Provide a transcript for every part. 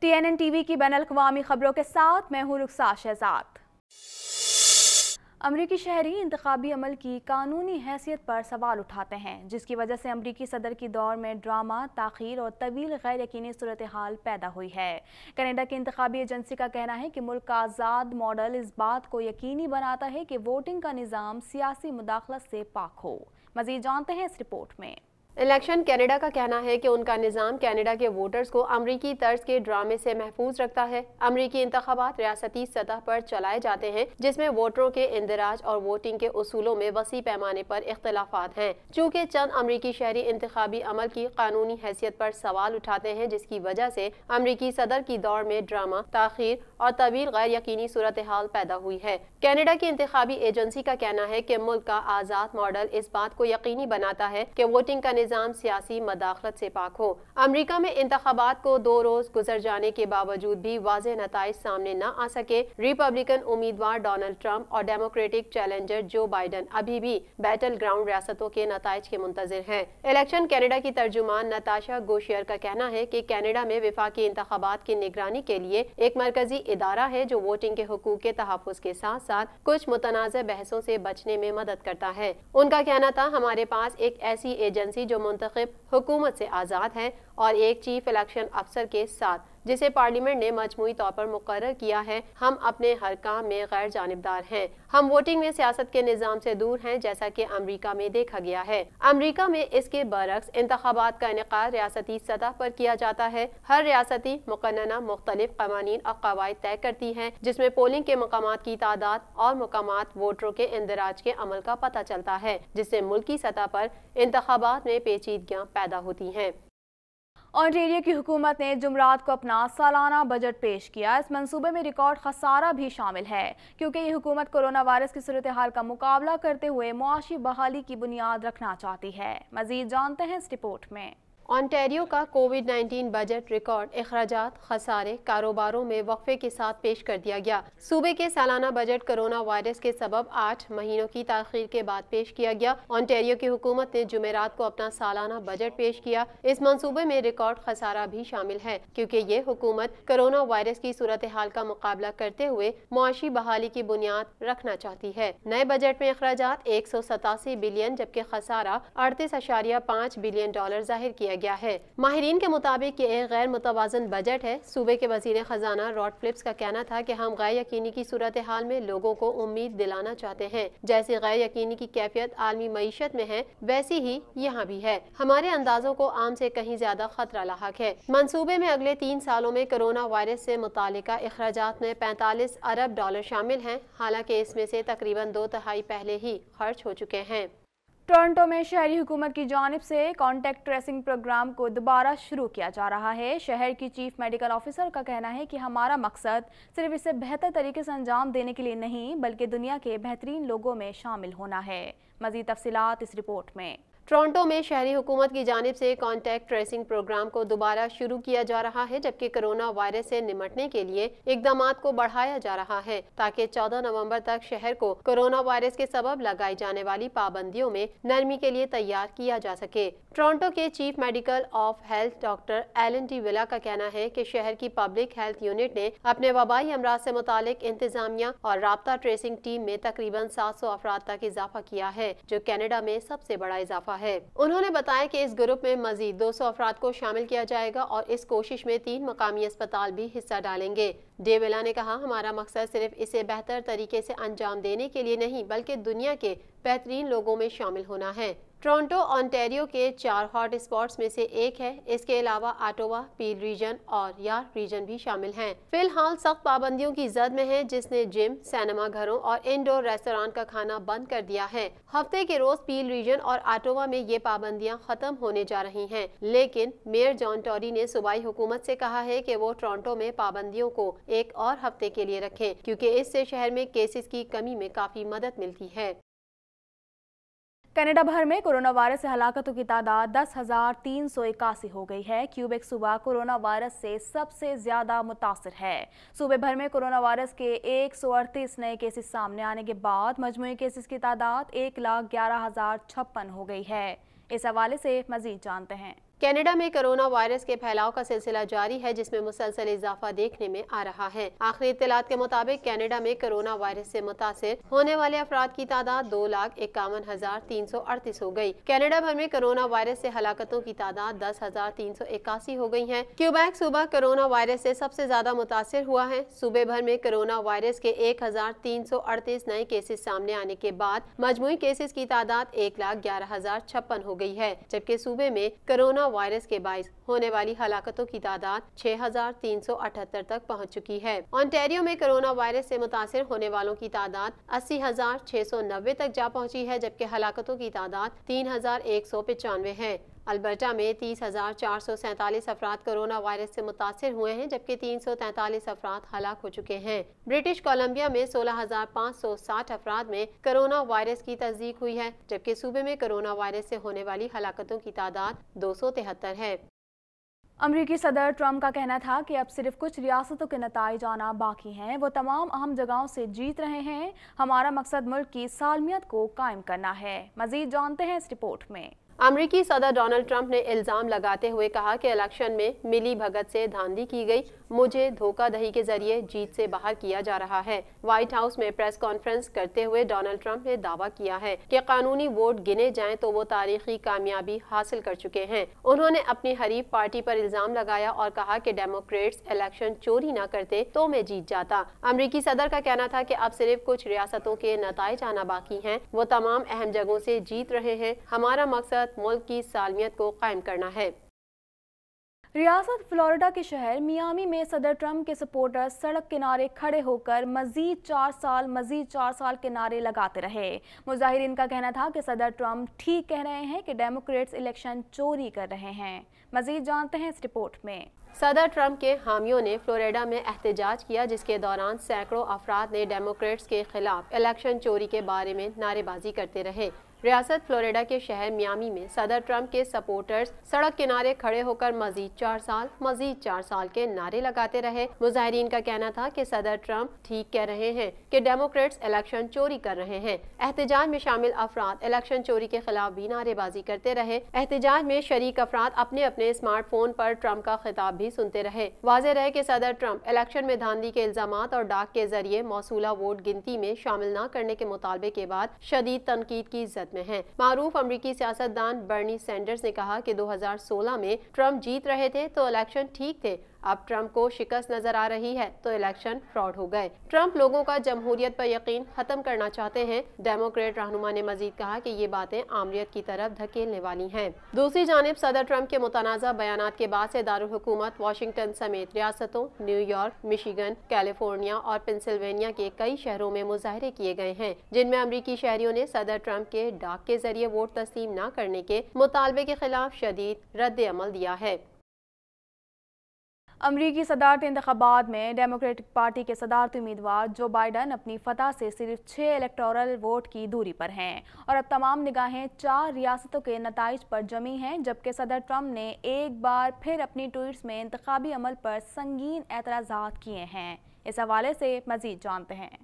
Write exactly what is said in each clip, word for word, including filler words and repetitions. T N N TV की बैनुल अक़वामी खबरों के साथ मैं हूँ रुखसा शहजाद। अमरीकी शहरी इंतखाबी अमल की कानूनी हैसियत पर सवाल उठाते हैं, जिसकी वजह से अमरीकी सदर की दौर में ड्रामा, ताख़ीर और तवील गैर यकीनी सूरत हाल पैदा हुई है। कनाडा की इंतखाबी एजेंसी का कहना है कि मुल्क का आज़ाद मॉडल इस बात को यकीनी बनाता है कि वोटिंग का निज़ाम सियासी मुदाखलत से पाक हो। मज़ीद जानते हैं इस रिपोर्ट में। इलेक्शन कनाडा का कहना है कि उनका निज़ाम कनाडा के वोटर्स को अमरीकी तर्ज के ड्रामे से महफूज रखता है। अमरीकी इंतखाबात रियासती सतह पर चलाए जाते हैं, जिसमें वोटरों के इंदराज और वोटिंग के उसूलों में वसी पैमाने पर इख्तलाफात हैं। चूँकि चंद अमरीकी शहरी इंतखाबी अमल की कानूनी हैसियत पर सवाल उठाते हैं, जिसकी वजह से अमरीकी सदर की दौर में ड्रामा, ताख़ीर और तवील गैर यकीनी सूरत हाल पैदा हुई है। कनाडा की इंतखाबी एजेंसी का कहना है कि मुल्क का आज़ाद मॉडल इस बात को यकीनी बनाता है कि वोटिंग का निज़ाम सियासी मदाखलत से पाक हो। अमरीका में इंतखाबात को दो रोज गुजर जाने के बावजूद भी वाज़े नताइज सामने न आ सके। रिपब्लिकन उम्मीदवार डोनाल्ड ट्रम्प और डेमोक्रेटिक चैलेंजर जो बाइडन अभी भी बैटल ग्राउंड रियासतों के नताइज के मुंतज़िर हैं। इलेक्शन कनाडा की तर्जुमान नताशा गोशियर का कहना है कि कनाडा में वफाकी इंतखाबात की निगरानी के लिए एक मरकजी इदारा है जो वोटिंग के हुकूक के तहफ़्फ़ुज़ के साथ साथ कुछ मुतनाज़ बहसों से बचने में मदद करता है। उनका कहना था, हमारे पास एक ऐसी एजेंसी जो मुंतखब हुकूमत से आज़ाद है और एक चीफ इलेक्शन अफसर के साथ जिसे पार्लियामेंट ने मजमूई तौर पर मुकर्रर किया है। हम अपने हर काम में गैर जानिबदार हैं। हम वोटिंग में सियासत के निज़ाम से दूर हैं, जैसा कि अमेरिका में देखा गया है। अमेरिका में इसके बरक्स इंतखाबात का इनेकाद रियासती सतह पर किया जाता है। हर रियासती मुकन्नना मुख्तलिफ कवानीन और कवायद तय करती है, जिसमें पोलिंग के मकामात की तादाद और मकामात वोटरों के इंदराज के अमल का पता चलता है, जिससे मुल्की सतह पर इंतखाबात में पेचीदगियाँ पैदा होती हैं। ऑन्टेरियो की हुकूमत ने जुमरात को अपना सालाना बजट पेश किया। इस मंसूबे में रिकॉर्ड खसारा भी शामिल है, क्योंकि ये हुकूमत कोरोना वायरस की सूरत हाल का मुकाबला करते हुए मुआशी बहाली की बुनियाद रखना चाहती है। मज़ीद जानते हैं इस रिपोर्ट में। ऑन्टेरियो का कोविड नाइन्टीन बजट रिकॉर्ड अखराजात, खसारे, कारोबारों में वक्फे के साथ पेश कर दिया गया। सूबे के सालाना बजट कोरोना वायरस के सबब आठ महीनों की ताख़ीर के बाद पेश किया गया। ऑन्टेरियो की हुकूमत ने जुमेरात को अपना सालाना बजट पेश किया। इस मंसूबे में रिकॉर्ड खसारा भी शामिल है, क्योंकि ये हुकूमत कोरोना वायरस की सूरत हाल का मुकाबला करते हुए मुआशी बहाली की बुनियाद रखना चाहती है। नए बजट में अखराजात एक सौ सतासी बिलियन जबकि खसारा अड़तीस अशारिया पाँच बिलियन डॉलर जाहिर किया गया है। माहिरीन के मुताबिक ये एक गैर मुतवाजन बजट है। सूबे के वजीर खजाना रॉड फ्लिप्स का कहना था कि हम गैर यकीनी की सूरत हाल में लोगों को उम्मीद दिलाना चाहते हैं। जैसे गैर यकीनी की कैफियत आलमी मईशत में है, वैसी ही यहाँ भी है। हमारे अंदाजों को आम से कहीं ज्यादा खतरा लाहक है। मंसूबे में अगले तीन सालों में कोरोना वायरस से मुतालिका अखराजात में पैंतालीस अरब डॉलर शामिल हैं, हालांकि इसमें से तकरीबन दो तिहाई पहले ही खर्च हो चुके हैं। टोरंटो में शहरी हुकूमत की जानिब से कॉन्टैक्ट ट्रेसिंग प्रोग्राम को दोबारा शुरू किया जा रहा है। शहर की चीफ मेडिकल ऑफिसर का कहना है कि हमारा मकसद सिर्फ इसे बेहतर तरीके से अंजाम देने के लिए नहीं, बल्कि दुनिया के बेहतरीन लोगों में शामिल होना है। मज़ीद तफसीलात इस रिपोर्ट में। टोरंटो में शहरी हुकूमत की जानिब से कॉन्टैक्ट ट्रेसिंग प्रोग्राम को दोबारा शुरू किया जा रहा है, जबकि कोरोना वायरस से निमटने के लिए इकदाम को बढ़ाया जा रहा है, ताकि चौदह नवंबर तक शहर को कोरोना वायरस के सबब लगाई जाने वाली पाबंदियों में नरमी के लिए तैयार किया जा सके। टोरंटो के chief medical of health doctor Elon de Villa का कहना है कि शहर की पब्लिक हेल्थ यूनिट ने अपने वबाई अमराज से मुतालिक इंतजामिया और राबता ट्रेसिंग टीम में तकरीबन सात सौ अफराद तक इजाफा किया है, जो कनाडा में सबसे बड़ा इजाफा है। उन्होंने बताया कि इस ग्रुप में मजीद दो सौ अफराद को शामिल किया जाएगा और इस कोशिश में तीन मकामी अस्पताल भी हिस्सा डालेंगे। डेविला ने कहा, हमारा मकसद सिर्फ इसे बेहतर तरीके से अंजाम देने के लिए नहीं, बल्कि दुनिया के बेहतरीन लोगों में शामिल होना है। टोरंटो ऑन्टेरियो के चार हॉट स्पॉट्स में से एक है। इसके अलावा आटोवा, पील रीजन और यार रीजन भी शामिल हैं। फिलहाल सख्त पाबंदियों की जद में है, जिसने जिम, सिनेमा घरों और इंडोर रेस्टोरेंट का खाना बंद कर दिया है। हफ्ते के रोज पील रीजन और आटोवा में ये पाबंदियां खत्म होने जा रही हैं, लेकिन मेयर जॉन टोरी ने सूबाई हुकूमत से कहा है कि वो टोरंटो में पाबंदियों को एक और हफ्ते के लिए रखें, क्योंकि इससे शहर में केसेस की कमी में काफी मदद मिलती है। कनाडा भर में कोरोना वायरस से हलाकतों की तादाद दस हज़ार तीन सौ इक्यासी हो गई है। क्यूबेक सूबा कोरोना वायरस से सबसे ज़्यादा मुतासर है। सूबे भर में कोरोना वायरस के एक सौ अड़तीस नए केसेस सामने आने के बाद मजमूई केसेस की तादाद एक लाख ग्यारह हज़ार छप्पन हो गई है। इस हवाले से मज़ीद जानते हैं। कनाडा में कोरोना वायरस के फैलाव का सिलसिला जारी है, जिसमें मुसलसल इजाफा देखने में आ रहा है। आखिरी इत्तलात के मुताबिक कनाडा में कोरोना वायरस से मुतासर होने वाले अफराद की तादाद दो लाख इक्यावन हजार तीन सौ अड़तीस हो गई। कनाडा भर में कोरोना वायरस से हलाकतों की तादाद दस हजार तीन सौ इक्यासी हो गई है। क्यूबेक सूबा कोरोना वायरस से सबसे ज्यादा मुतासर हुआ है। सूबे भर में कोरोना वायरस के एक हजार तीन सौ अड़तीस नए केसेज सामने आने के बाद मजमुई केसेज की तादाद एक लाख ग्यारह हजार छप्पन हो गई है, जबकि सूबे में कोरोना वायरस के बाईस होने वाली हलाकतों की तादाद छह हजार तीन सौ अठहत्तर तक पहुंच चुकी है। ओंटारियो में कोरोना वायरस से मुतासर होने वालों की तादाद अस्सी हजार छह सौ नब्बे तक जा पहुंची है, जबकि हलाकतों की तादाद तीन हजार एक सौ पचानवे है। अल्बर्टा में तीस हजार चार सौ सैंतालीस अफराद कोरोना वायरस से मुतासर हुए हैं, जबकि तीन सौ तैंतालीस अफराद हलाक हो चुके हैं। ब्रिटिश कोलंबिया में सोलह हजार पाँच सौ साठ अफराद में कोरोना वायरस की तस्दीक हुई है, जबकि सूबे में कोरोना वायरस से होने वाली हलाकतों की तादाद दो सौ तिहत्तर है। अमरीकी सदर ट्रम्प का कहना था कि अब सिर्फ कुछ रियासतों के नतीजे आना बाकी हैं, वो तमाम अहम जगहों से जीत रहे हैं। हमारा मकसद मुल्क की सालमियत को कायम करना है। मजीद जानते हैं इस रिपोर्ट में। अमरीकी सदर डोनाल्ड ट्रम्प ने इल्ज़ाम लगाते हुए कहा कि इलेक्शन में मिली भगत से धांधली की गई, मुझे धोखाधड़ी के जरिए जीत से बाहर किया जा रहा है। व्हाइट हाउस में प्रेस कॉन्फ्रेंस करते हुए डोनाल्ड ट्रम्प ने दावा किया है कि कानूनी वोट गिने जाएं तो वो तारीखी कामयाबी हासिल कर चुके हैं। उन्होंने अपनी हरीफ पार्टी पर इल्ज़ाम लगाया और कहा कि डेमोक्रेट्स इलेक्शन चोरी न करते तो मैं जीत जाता। अमरीकी सदर का कहना था कि अब सिर्फ कुछ रियासतों के नतीजे आना बाकी हैं, वो तमाम अहम जगहों से जीत रहे हैं। हमारा मकसद मुल्क की सालमियत को कायम करना है। रियासत फ्लोरिडा के शहर मियामी में सदर ट्रम्प के सपोर्टर्स सड़क किनारे खड़े होकर मजीद चार साल मजीद चार साल के नारे लगाते रहे। मुजाहिरीन का कहना था कि सदर ट्रम्प ठीक कह रहे हैं कि डेमोक्रेट्स इलेक्शन चोरी कर रहे हैं। मजीद जानते हैं इस रिपोर्ट में। सदर ट्रम्प के हामियों ने फ्लोरिडा में एहतजाज किया, जिसके दौरान सैकड़ों अफराद ने डेमोक्रेट्स के खिलाफ इलेक्शन चोरी के बारे में नारेबाजी करते रहे। रियासत फ्लोरिडा के शहर मियामी में सदर ट्रम्प के सपोर्टर्स सड़क किनारे खड़े होकर मजीद चार साल मजीद चार साल के नारे लगाते रहे। मुजाहिरीन का कहना था कि सदर ट्रम्प ठीक कह रहे हैं कि डेमोक्रेट्स इलेक्शन चोरी कर रहे हैं। एहतजाज में शामिल अफराद इलेक्शन चोरी के खिलाफ भी नारेबाजी करते रहे। एहतजाज में शरीक अफराद अपने अपने स्मार्टफोन पर ट्रम्प का खिताब भी सुनते रहे। वाज़ेह रहे कि सदर ट्रम्प इलेक्शन में धांधली के इल्जाम और डाक के जरिए मौसूला वोट गिनती में शामिल न करने के मुतालबे के बाद शदीद तनकीद की में हैं। मारूफ अमरीकी सियासतदान बर्नी सेंडर्स ने कहा कि दो हजार सोलह में ट्रम्प जीत रहे थे तो इलेक्शन ठीक थे, अब ट्रम्प को शिकस्त नजर आ रही है तो इलेक्शन फ्रॉड हो गए। ट्रम्प लोगों का जमहूरियत पर यकीन खत्म करना चाहते हैं। डेमोक्रेट रहनुमा ने मजीद कहा कि ये बातें आमरीत की तरफ धकेलने वाली हैं। दूसरी जानिब सदर ट्रम्प के मुतनाज़ा बयानात के बाद से दारुल हुकूमत वाशिंगटन समेत रियासतों न्यूयॉर्क, मिशिगन, कैलिफोर्निया और पेंसिल्वेनिया के कई शहरों में मुजाहरे किए गए हैं, जिनमें अमरीकी शहरियों ने सदर ट्रम्प के डाक के जरिए वोट तस्लीम न करने के मुतालबे के खिलाफ शदीद रद्द अमल दिया है। अमरीकी सदारती इंतखाबात में डेमोक्रेटिक पार्टी के सदारती उम्मीदवार जो बाइडन अपनी फतह से सिर्फ छः इलेक्टोरल वोट की दूरी पर हैं और अब तमाम निगाहें चार रियासतों के नताइज पर जमी हैं, जबकि सदर ट्रम्प ने एक बार फिर अपनी ट्वीट्स में इंतखाबी अमल पर संगीन एतराज़ात किए हैं। इस हवाले से मज़ीद जानते हैं।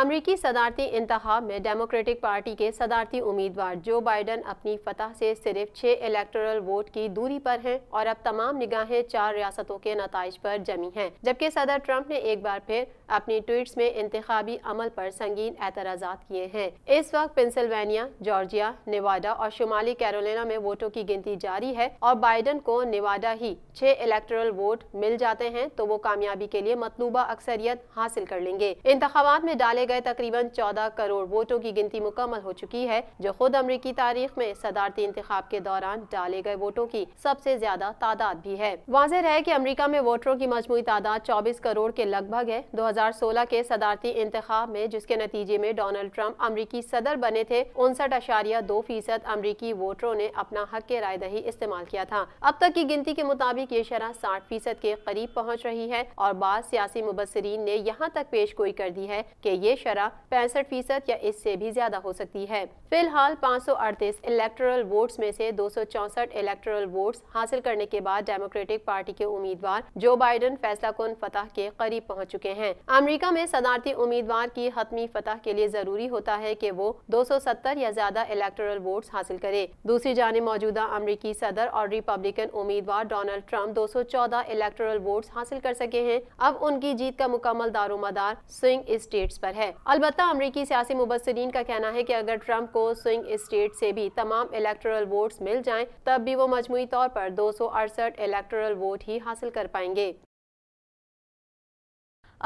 अमरीकी सदारती इंतखाब में डेमोक्रेटिक पार्टी के सदारती उम्मीदवार जो बाइडन अपनी फतह से सिर्फ छः इलेक्टोरल वोट की दूरी पर हैं और अब तमाम निगाहें चार रियासतों के नताइज पर जमी हैं, जबकि सदर ट्रम्प ने एक बार फिर अपनी ट्वीट्स में इंतखाबी अमल पर संगीन एतराज़ात किए हैं। इस वक्त पेंसिल्वेनिया, जॉर्जिया, नेवाडा और शुमाली कैरोलिना में वोटों की गिनती जारी है और बाइडन को नेवाडा ही छः इलेक्टोरल वोट मिल जाते हैं तो वो कामयाबी के लिए मतलूबा अक्सरियत हासिल कर लेंगे। इंतखाबात में डाले गए तकरीबन चौदह करोड़ वोटों की गिनती मुकम्मल हो चुकी है, जो खुद अमरीकी तारीख में सदारती इंतखाब के दौरान डाले गए वोटों की सबसे ज्यादा तादाद भी है। वाज़ेह रहे कि अमरीका में वोटरों की मजमूई तादाद चौबीस करोड़ के लगभग है। दो हजार सोलह के सदारती इंतखाब में, जिसके नतीजे में डोनाल्ड ट्रम्प अमरीकी सदर बने थे, उनसठ अशारिया दो फीसद अमरीकी वोटरों ने अपना हक राय दही इस्तेमाल किया था। अब तक की गिनती के मुताबिक ये शरह साठ फीसद के करीब पहुँच रही है और बाद सियासी मुबसरीन ने यहाँ तक पेश गोई कर दी है की ये ये शरह पैंसठ फीसद या इससे भी ज्यादा हो सकती है। फिलहाल पाँच सौ अड़तीस इलेक्टोरल वोट्स में से दो सौ चौसठ इलेक्टोरल वोट्स हासिल करने के बाद डेमोक्रेटिक पार्टी के उम्मीदवार जो बाइडन फैसला कुन फतह के करीब पहुंच चुके हैं। अमेरिका में सदारती उम्मीदवार की हतमी फतह के लिए जरूरी होता है कि वो दो सौ सत्तर या ज्यादा इलेक्टोरल वोट्स हासिल करे। दूसरी जानिब मौजूदा अमेरिकी सदर और रिपब्लिकन उम्मीदवार डोनाल्ड ट्रम्प दो सौ चौदह इलेक्टोरल वोट्स हासिल कर सके हैं। अब उनकी जीत का मुकम्मल दारोमदार स्विंग स्टेट्स पर है। अलबत्ता अमेरिकी सियासी मुबसरीन का कहना है कि अगर ट्रम्प को स्विंग स्टेट से भी तमाम इलेक्टोरल वोट्स मिल जाएं तब भी वो मजमूई तौर पर दो सौ अड़सठ इलेक्टोरल वोट ही हासिल कर पाएंगे।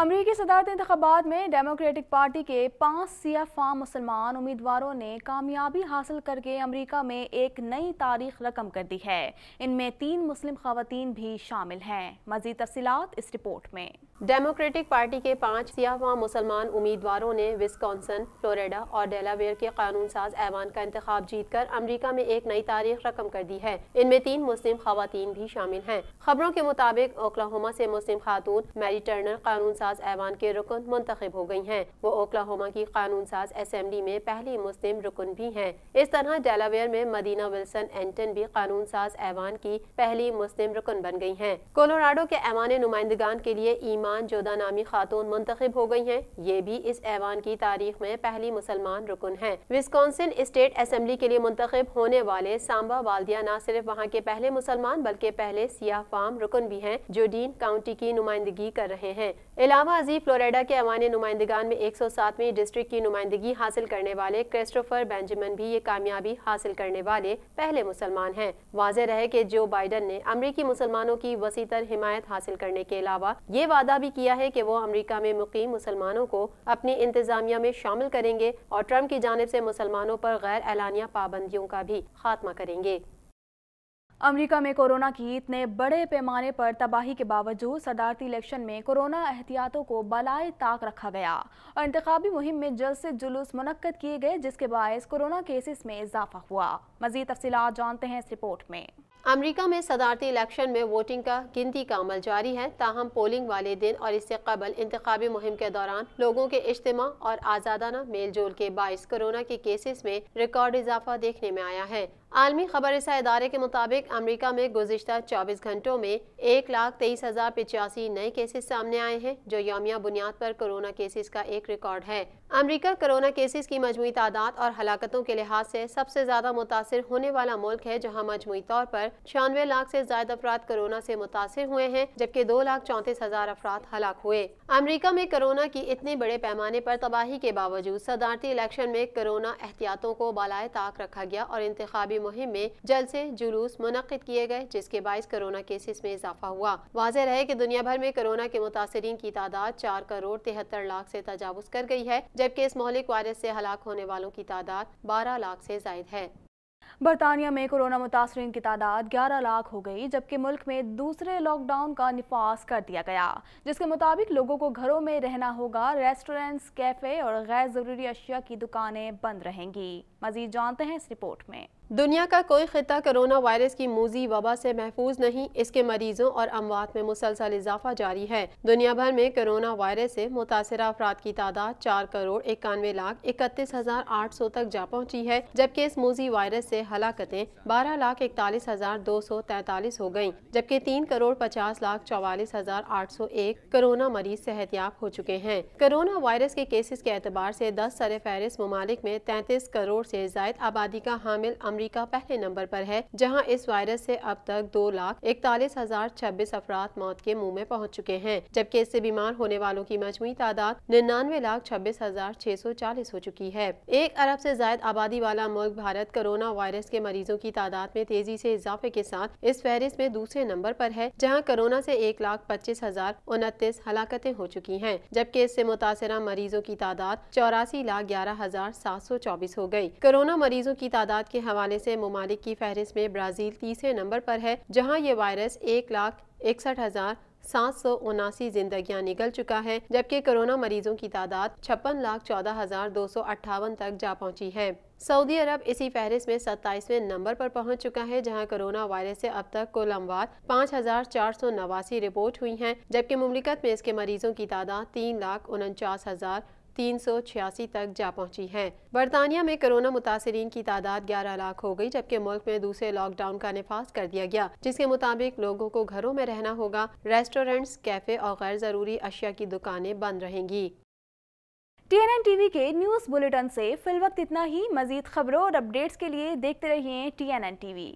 अमरीकी सदारती इंतखाबात में डेमोक्रेटिक पार्टी के पाँच सिया फाम मुसलमान उम्मीदवारों ने कामयाबी हासिल करके अमरीका में एक नई तारीख रकम कर दी है। इनमें तीन मुस्लिम खवातीन भी शामिल हैं। मज़ीद तफसीलात इस रिपोर्ट में। डेमोक्रेटिक पार्टी के पाँच सियाह मुसलमान उम्मीदवारों ने विस्कॉन्सन, फ्लोरिडा और डेलावेयर के कानून साज ऐवान का इंतखाब जीतकर अमेरिका में एक नई तारीख रकम कर दी है। इनमें तीन मुस्लिम खवातीन भी शामिल हैं। खबरों के मुताबिक ओक्लाहोमा से मुस्लिम खातून मैरी टर्नर कानून साज ऐवान के रुकन मुंतखब हो गई हैं। वो ओक्लाहोमा की कानून साज असम्बली में पहली मुस्लिम रुकन भी हैं। इस तरह डेलावेयर में मदीना विल्सन एंटन भी कानून साज ऐवान की पहली मुस्लिम रुकन बन गई हैं। कोलोराडो के ऐवान नुमाइंदगान के लिए ई जो जोधा नामी खातून मुंतखब हो गई हैं। ये भी इस ऐवान की तारीख में पहली मुसलमान रुकन हैं। विस्कॉन्सिन स्टेट असेंबली के लिए मुंतखब होने वाले सांबा वाल्डिया न सिर्फ वहाँ के पहले मुसलमान बल्कि पहले सियाह फाम रुकन भी हैं जो डीन काउंटी की नुमाइंदगी कर रहे हैं। अलावा अजीब फ्लोरिडा के ऐवान नुमाइंदगान में एक सौ सातवीं डिस्ट्रिक्ट की नुमाइंदगी हासिल करने वाले क्रिस्टोफर बेंजामिन भी ये कामयाबी हासिल करने वाले पहले मुसलमान हैं। वाज़ेह रहे कि जो बाइडन ने अमरीकी मुसलमानों की वसी तर हिमायत हासिल करने के अलावा ये वादा भी किया है कि वो अमेरिका में मुकीम मुसलमानों को अपनी इंतजामिया में शामिल करेंगे और ट्रम्प की जानिब से मुसलमानों पर गैर ऐलानिया पाबंदियों का भी खात्मा करेंगे। अमेरिका में कोरोना की इतने बड़े पैमाने पर तबाही के बावजूद सदारती इलेक्शन में कोरोना एहतियातों को बलाए ताक रखा गया और इंतखाबी मुहिम में जल्द से जुलूस मुनक्कद किए गए जिसके बायस कोरोना केसेस में इजाफा हुआ। मज़ीद तफसीलात जानते हैं इस रिपोर्ट में। अमेरिका में सदारती इलेक्शन में वोटिंग का गिनती का अमल जारी है। ताहम पोलिंग वाले दिन और इससे कबल इंतखाबी मुहिम के दौरान लोगों के इज्तिमा और आज़ादाना मेल जोल के बायस कोरोना के केसेस में रिकॉर्ड इजाफा देखने में आया है। आलमी खबरसा इदारे के मुताबिक अमेरिका में गुज़िश्ता चौबीस घंटों में एक लाख तेईस हज़ार पिचासी नए केसेस सामने आए हैं जो यौमिया बुनियाद पर कोरोना केसेस का एक रिकॉर्ड है। अमेरिका कोरोना केसेस की मजमूई तादाद और हलाकतों के लिहाज से सबसे ज़्यादा मुतासर होने वाला मुल्क है, जहाँ मजमूई तौर पर छियानवे लाख से ज्यादा अफराद कोरोना से मुतासर हुए हैं जबकि दो लाख चौंतीस हजार अफराद हलाक हुए। अमेरिका में कोरोना की इतने बड़े पैमाने पर तबाही के बावजूद सदारती इलेक्शन में कोरोना एहतियातों को बालाए ताक रखा गया और इंतखाबी मुहिम में जल्द से जुलूस मुनक्किद किए गए जिसके बायस कोरोना केसेस में इजाफा हुआ। वाज़ेह रहे कि दुनिया भर में कोरोना के मुतासरीन की तादाद चार करोड़ तिहत्तर लाख से तजावुज कर गई है जबकि इस मौलिक वायरस से हलाक होने वालों की तादाद बारह लाख से ज़ायद है। बरतानिया में कोरोना मुतासरीन की तादाद ग्यारह लाख हो गई जबकि मुल्क में दूसरे लॉकडाउन का निफास कर दिया गया जिसके मुताबिक लोगों को घरों में रहना होगा। रेस्टोरेंट्स, कैफे और गैर ज़रूरी अशिया की दुकानें बंद रहेंगी। मज़ीद जानते हैं इस रिपोर्ट में। दुनिया का कोई खिता कोरोना वायरस की मूजी वबा से महफूज नहीं, इसके मरीजों और अमवात में मुसलसल इजाफा जारी है। दुनिया भर में कोरोना वायरस से मुतासर अफराद की तादाद चार करोड़ इक्यानवे लाख इकतीस हजार आठ सौ तक जा पहुंची है जबकि इस मूजी वायरस से हलाकतें बारह लाख इकतालीस हजार दो सौ तैतालीस हो गयी जबकि तीन करोड़ पचास लाख चौवालीस हजार आठ सौ एक कोरोना मरीज सेहतियाब हो चुके हैं। कोरोना वायरस के केसेस के एतबार से दस सर फहरिस्त ममालिक में तैंतीस करोड़ से जायद आबादी का हामिल अमेरिका पहले नंबर पर है, जहां इस वायरस से अब तक दो लाख इकतालीस हजार छब्बीस अफराद मौत के मुंह में पहुंच चुके हैं जबकि इससे बीमार होने वालों की मजमूई तादाद निन्यानवे लाख छब्बीस हजार छह सौ चालीस हो चुकी है। एक अरब से ज्यादा आबादी वाला मुल्क भारत कोरोना वायरस के मरीजों की तादाद में तेजी से इजाफे के साथ इस फहरिस्त में दूसरे नंबर पर है, जहाँ कोरोना से एक लाख पच्चीस हजार उनतीस हलाकतें हो चुकी है जबकि इससे मुतासरा मरीजों की तादाद चौरासी लाख ग्यारह हजार सात सौ चौबीस हो गयी। कोरोना मरीजों की तादाद के हवाले से ममालिक की फहरिस्त में ब्राज़ील तीसरे नंबर पर है, जहां ये वायरस एक लाख इकसठ हजार सात सौ उनासी जिंदगियां निगल चुका है जबकि कोरोना मरीजों की तादाद छप्पन लाख चौदह हजार दो सौ अट्ठावन तक जा पहुंची है। सऊदी अरब इसी फहरिस्त में सत्ताईसवें नंबर पर पहुंच चुका है, जहां कोरोना वायरस से अब तक कुल अमवात पाँच हजार चार सौ नवासी रिपोर्ट हुई हैं जबकि मुमलिकत में इसके मरीजों की तादाद तीन लाख उनचास हजार तीन सौ छियासी तक जा पहुंची है। बरतानिया में कोरोना मुतासरीन की तादाद ग्यारह लाख हो गई, जबकि मुल्क में दूसरे लॉकडाउन का नफाज कर दिया गया, जिसके मुताबिक लोगों को घरों में रहना होगा। रेस्टोरेंट्स, कैफे और गैर जरूरी अशिया की दुकानें बंद रहेंगी। टी एन एन टीवी के न्यूज बुलेटिन से फिलवक्त इतना ही। मजीद खबरों और अपडेट्स के लिए देखते रहिए टी एन एन टीवी।